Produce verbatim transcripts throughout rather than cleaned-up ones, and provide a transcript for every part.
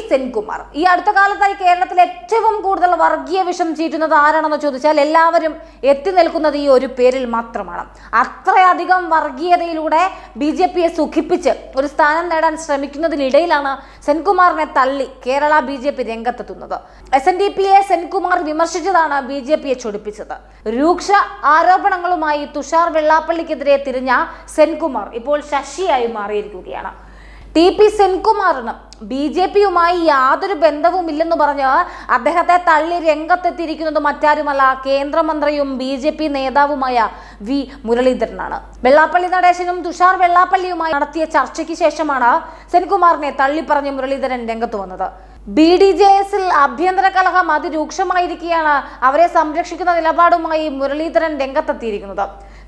Senkumar. Yartakala, Kerala, Tevum Kurda Vargia, Vishan Chituna, Arana Chodisha, Elaverim, Etin Elkuna, the Peril Matramana. Akre Adigam Vargia, the Lude, B J P Sukipiche, Pristana and Samikuna, the Lidalana, Senkumar Natali, Kerala, B J P Dengatunada. S N D P, Senkumar, Vimashitana, B J P Chudipichata. Uksha Marikiana, Sharvela Pelikitre, Senkumar, Ipol Shashia, Gudiana. T P Senkumar. B J P Umai Yadur Bendavu Milano Barana, Abdehata Tali Rengata Tirikino Matarimala, Kendra Mandrayum, B J P Neda Vumaya, V. Muralidharan. Vellappally Dushar, Vellappally Dushar, Sarsakisha Shamana, Senkumar Netali Paranam Muralidharan Dengatu another. B D J S L, Abhyendra Kalahamadi, Uksha Marikiana, Avare Samrakshikana Nilapad Mai Muralidharan Dengata Tirikino.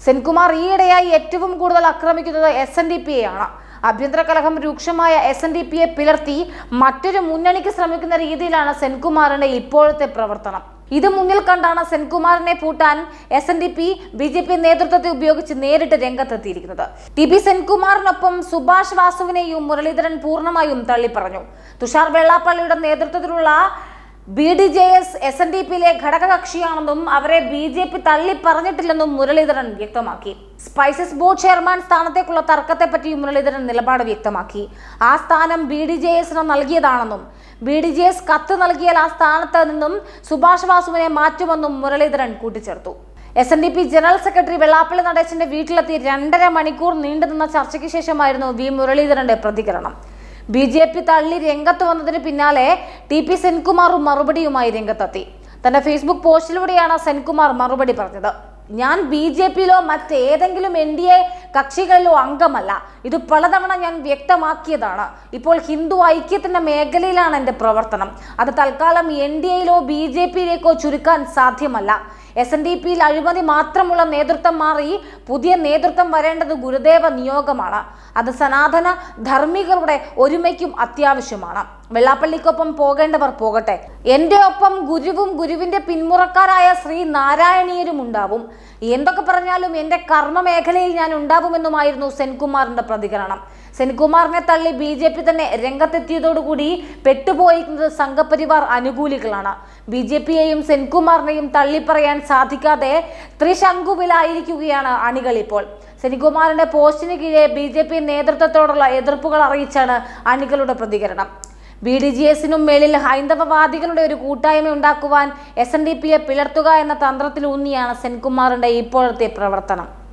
Senkumar Yedea, Tevum Kurda Akramik to the S N D P. Abhyendra Kalahamadi Rukshama, S N D P, Pilarthi, Matu Munyanik Samikuna Idilana, Senkumar and Ipol Pravartana. Either Munil Kandana, Senkumar Ne Putan, S N D P, B J P Nedurta Ubioch Ned Dengatata. T P Senkumar Napum, Subhash Vasu Muralidharan Purnamayum Taliparano. Tushar Vellappally Nedurta B D J S, S N D P, Akshianam, Avare B J P Tali Paranitilano Muralidharan Yaktamaki. Spices Board Chairman Tanate Kulatarka Pati Muralidharan Nilapad Yaktamaki. Astanam B D J S and Algiadanum. B D J S Kathan Algia Astanatanum, Subhash Vasu Machu and Muralidharan Kutichartu. S N D P General Secretary Vellappally Dushar and Vitalathi Randara Manikur, Nindana Sarsakisha, Mairno, V. Muralidharan and Pradikaranam. B J P Tali Rengatu on the Pinale, T P Senkumar Marubadi Umai Rengatati. Then a Facebook post Ludiana Senkumar Marubadi Partada. Yan B J P Lo Mate, Tangilum India, Kachikalo Angamala. It to Paladamana Yan Vecta Makiadana. Ipol Hindu Aikit and a Megalilan and the Provartanam. At the Talkalam, India Lo B J P Reko Churikan Sathimala. S N D P Laribadi Matramula Nedurta Mari, Pudia Nedurta Marenda the Gurudeva Nyogamana, at the Sanadana, Dharmikare, Orimakim Athyavishumana, Velappalikopam Pogand or Pogate, Endeopam Gurivum Gurivinde Pinmurakaraya Sri Narayani Mundavum, Yendokaparanalum Ende Karma Mekali and Undavum and the Mairno Senkumar and the Pradikaranam. Senkumar Natali B J P than Rengatitudo Gudi, Petuboik the Sangaparivar Anuguliklana, B J P A M Senkumar name Taliparan Satika de Trishangu Villa Irikuiana Anigalipol. Senkumar and a posting B J P Nether Totola, Ether Pugala Richana, Anikaluda Pradigarana. B D G S in Melil Hindavadikan de Kutai and Dakuan, S N D P, Pilartuga and the Tandratiluni and Senkumar and Ipol de Pravartana.